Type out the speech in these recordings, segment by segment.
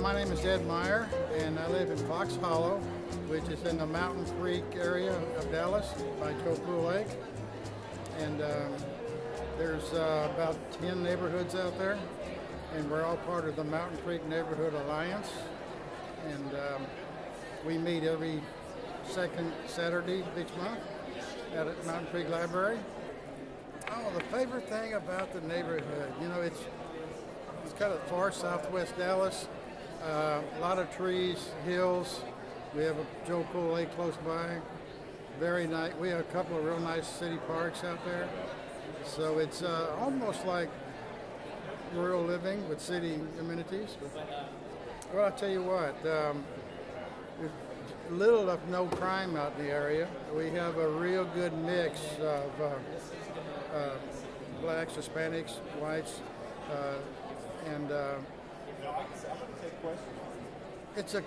My name is Ed Meyer, and I live in Fox Hollow, which is in the Mountain Creek area of Dallas by Joe Pool Lake. And there's about 10 neighborhoods out there, and we're all part of the Mountain Creek Neighborhood Alliance. And we meet every second Saturday of each month at Mountain Creek Library. Oh, the favorite thing about the neighborhood, you know, it's kind of far southwest Dallas. A lot of trees, hills. We have a Joe Pool Lake close by. Very nice. We have a couple of real nice city parks out there. So it's almost like rural living with city amenities. Well, I'll tell you what. There's little of no crime out in the area. We have a real good mix of blacks, Hispanics, whites, and it's a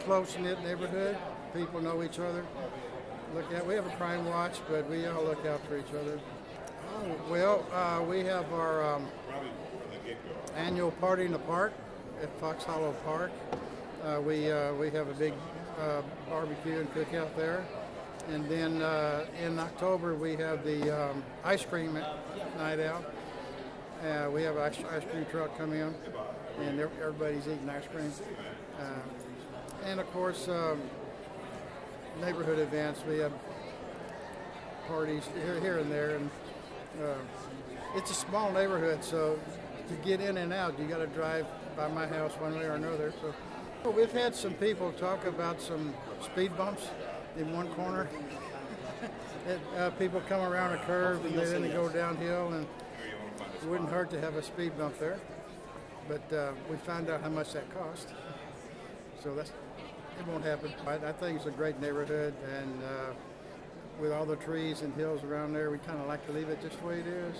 close-knit neighborhood. People know each other. We have a crime watch, but we all look out for each other. Oh, well, we have our annual party in the park at Fox Hollow Park. We have a big barbecue and cookout there. And then in October, we have the ice cream night out. We have an ice cream truck come in, and everybody's eating ice cream. And of course, neighborhood events. We have parties here and there. And it's a small neighborhood, so to get in and out, you got to drive by my house one way or another. So we've had some people talk about some speed bumps in one corner. People come around a curve and then they go downhill, and it wouldn't hurt to have a speed bump there. But we found out how much that cost. So it won't happen. I think it's a great neighborhood, and with all the trees and hills around there, we kind of like to leave it just the way it is.